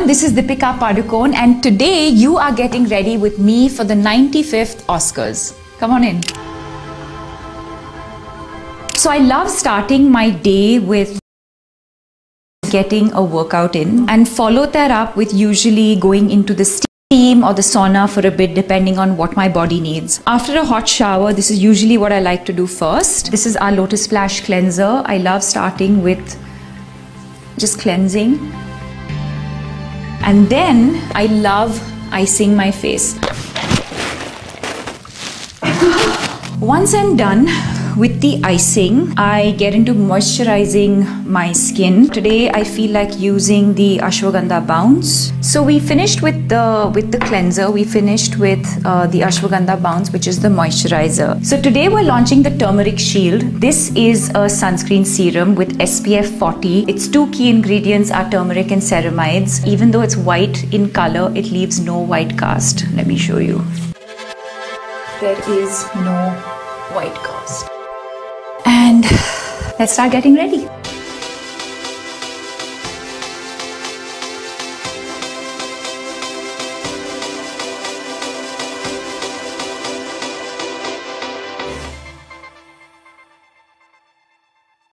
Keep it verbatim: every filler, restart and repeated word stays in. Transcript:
everyone, this is Deepika Padukone and today you are getting ready with me for the ninety-fifth Oscars. Come on in. So I love starting my day with getting a workout in and follow that up with usually going into the steam or the sauna for a bit depending on what my body needs. After a hot shower, this is usually what I like to do first. This is our Lotus Flash cleanser. I love starting with just cleansing. And then I love icing my face. Once I'm done with the icing, I get into moisturizing my skin. Today I feel like using the Ashwagandha Bounce. So we finished with the with the cleanser. We finished with uh, the Ashwagandha Bounce, which is the moisturizer. So today we're launching the Turmeric Shield. This is a sunscreen serum with S P F forty. Its two key ingredients are turmeric and ceramides. Even though it's white in color, it leaves no white cast. Let me show you. There is no white cast. And let's start getting ready.